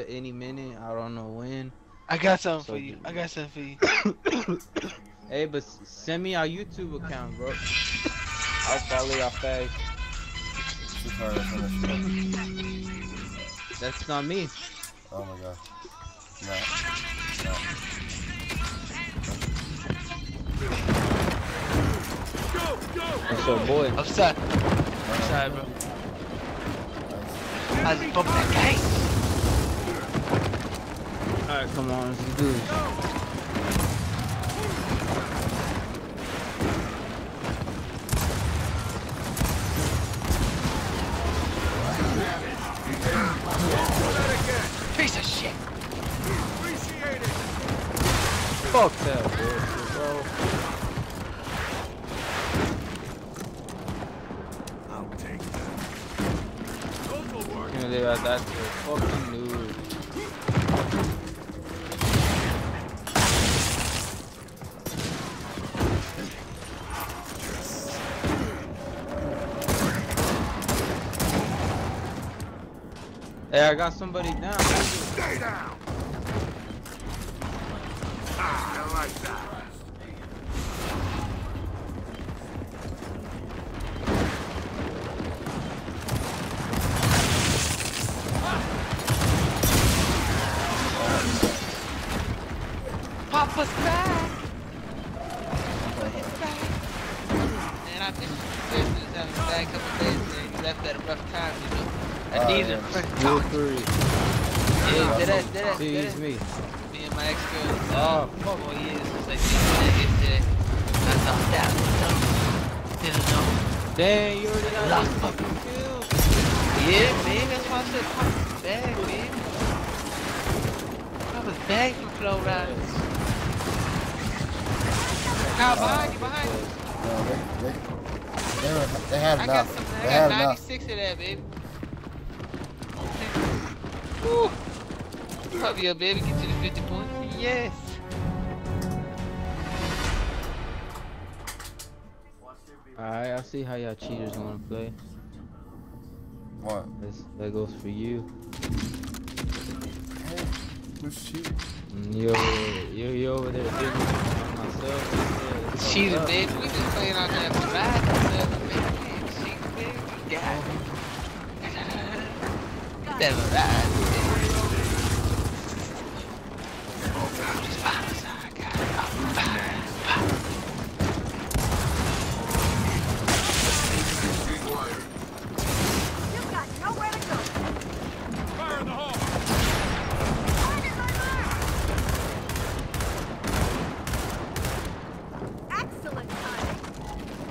any minute. I don't know when. I got something for you. I got something for you. Hey, but send me our YouTube account, bro. I'll follow your face. That's not me. Oh my god. No. No. Go, go. That's your boy. Outside. Outside, bro. I just bumped that guy. Alright, come on, let's do it. Fuck that bullshit, bro. I'll take that. Can't live at that to a fucking noob. Hey, I got somebody down. Stay down! I like that. Pop us back! Put him back! Man, I think Christmas had a bad couple days and he left at a rough time, you know. That needs a fresh talk. Yeah, did that. Me. My ex-girl, for 4 years since I did that. Didn't know. Damn, you already got fucking killed. Yeah, man, that's why I said pop it back, man. I was back from Flow Riders. Now, behind you. No, they had enough. I got 96 of that, baby. Woo! Help you up, baby, get to the 50 points. Yes! Alright, I see how y'all cheaters wanna play. What? That goes for you. Who's cheating? You're over there digging myself. Cheating, bitch. We just playing on that ride. Cheating, baby. We got it. That ride.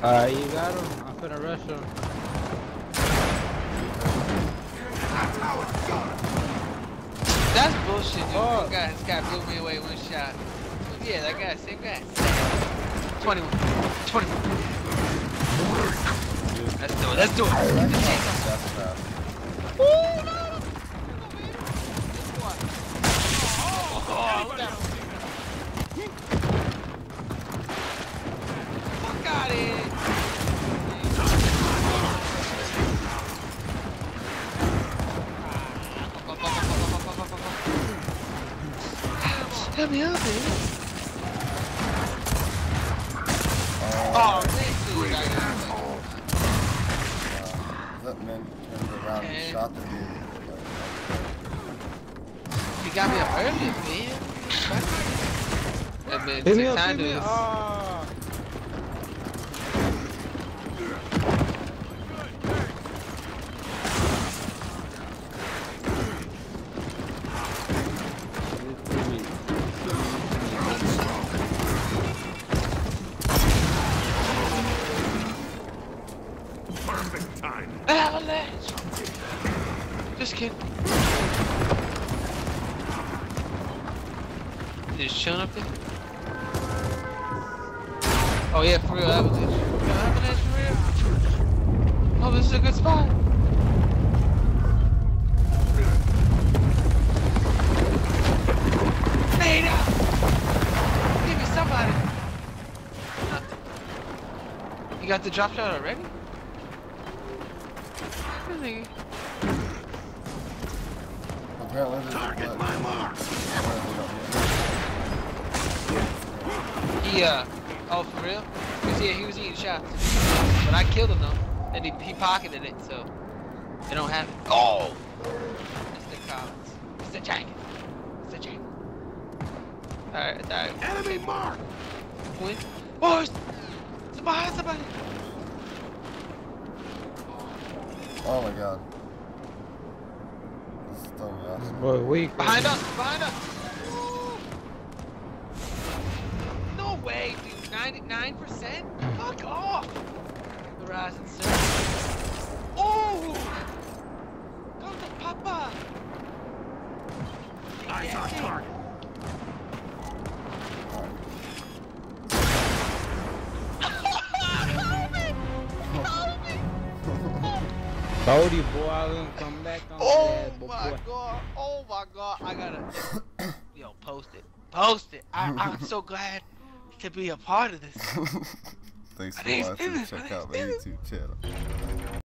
Alright, you got him. I'm finna rush him. That's bullshit, dude. Oh. This guy blew me away one shot. But yeah, that guy, same guy. 21. Let's do it. Woo! No! This one. Oh, help me out, baby. Oh, that man turned around and shot the dude. He got me up earlier, man. That man took time to us. Just kidding. Just chilling up there. Oh yeah, for real, avalanche for real. Oh, this is a good spot. Made up. Give me somebody. You got the drop shot already? Apparently target my mark. Yeah. Oh, for real? He was eating shots. But I killed him though, and he pocketed it, so they don't have it. Oh. Mr. Collins. Mr. Jenkins. Mr. Jenkins. All right, Enemy mark. Win. Oh, it's behind somebody. Oh my God. This is dumb, guys. Boy, weak. Behind us! Behind us! Ooh. No way, dude. 99%? Fuck off! The rising sir. Oh! Go to Papa! Eyes on target. Told you, boy, I wouldn't come back on that. Oh my God! Oh my God! I gotta, yo, post it, post it. I'm so glad to be a part of this. Thanks for watching. Check out my YouTube channel.